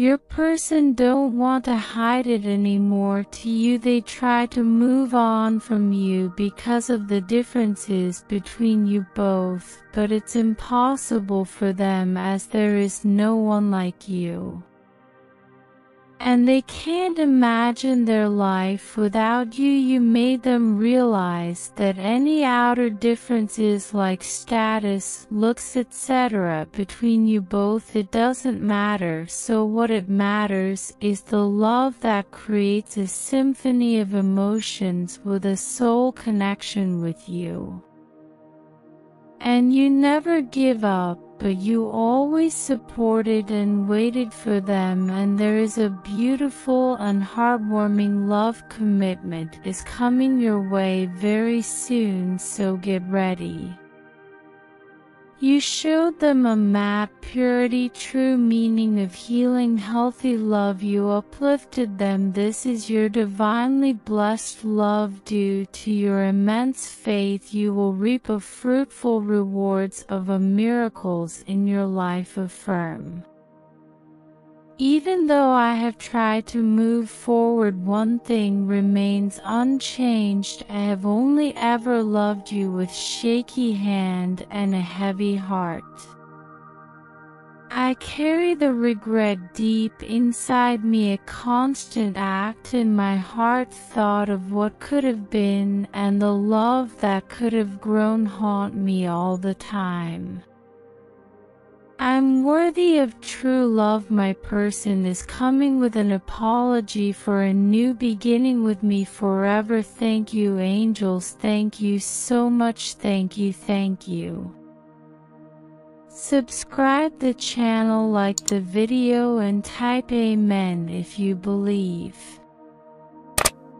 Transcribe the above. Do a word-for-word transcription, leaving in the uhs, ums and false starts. Your person don't want to hide it anymore to you. They try to move on from you because of the differences between you both, but it's impossible for them as there is no one like you. And they can't imagine their life without you. You made them realize that any outer differences like status, looks, et cetera between you both, it doesn't matter. So what it matters is the love that creates a symphony of emotions with a soul connection with you. And you never give up, but you always supported and waited for them, and there is a beautiful and heartwarming love commitment is coming your way very soon, so get ready. You showed them a map, purity, true meaning of healing, healthy love. You uplifted them. This is your divinely blessed love. Due to your immense faith, you will reap a fruitful rewards of a miracles in your life. Affirm. Even though I have tried to move forward, one thing remains unchanged. I have only ever loved you with shaky hand and a heavy heart. I carry the regret deep inside me, a constant act in my heart, thought of what could have been and the love that could have grown haunt me all the time. I'm worthy of true love. My person is coming with an apology for a new beginning with me forever. Thank you, angels. Thank you so much. Thank you. Thank you. Subscribe the channel, like the video, and type amen if you believe.